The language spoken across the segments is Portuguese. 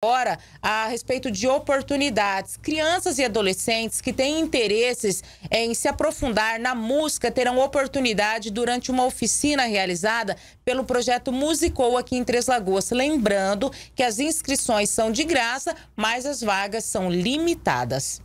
Agora, a respeito de oportunidades, crianças e adolescentes que têm interesses em se aprofundar na música terão oportunidade durante uma oficina realizada pelo projeto Musicou aqui em Três Lagoas. Lembrando que as inscrições são de graça, mas as vagas são limitadas.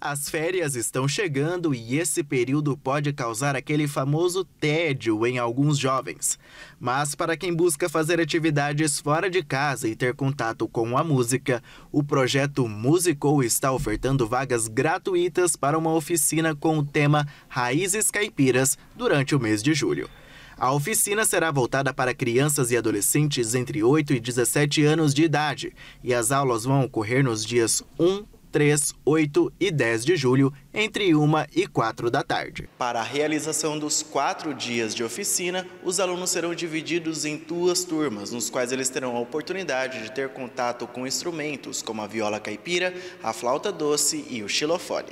As férias estão chegando e esse período pode causar aquele famoso tédio em alguns jovens. Mas para quem busca fazer atividades fora de casa e ter contato com a música, o projeto Musicou está ofertando vagas gratuitas para uma oficina com o tema Raízes Caipiras durante o mês de julho. A oficina será voltada para crianças e adolescentes entre 8 e 17 anos de idade e as aulas vão ocorrer nos dias 1, 3, 8 e 10 de julho, entre 1 e 4 da tarde. Para a realização dos 4 dias de oficina, os alunos serão divididos em 2 turmas, nos quais eles terão a oportunidade de ter contato com instrumentos como a viola caipira, a flauta doce e o xilofone.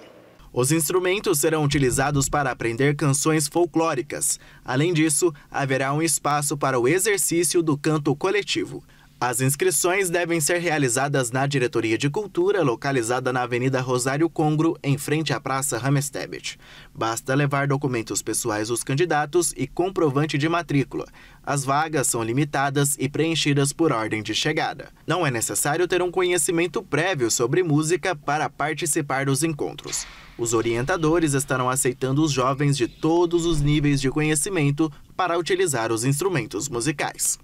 Os instrumentos serão utilizados para aprender canções folclóricas. Além disso, haverá um espaço para o exercício do canto coletivo. As inscrições devem ser realizadas na Diretoria de Cultura, localizada na Avenida Rosário Congro, em frente à Praça Ramsteinbit. Basta levar documentos pessoais dos candidatos e comprovante de matrícula. As vagas são limitadas e preenchidas por ordem de chegada. Não é necessário ter um conhecimento prévio sobre música para participar dos encontros. Os orientadores estarão aceitando os jovens de todos os níveis de conhecimento para utilizar os instrumentos musicais.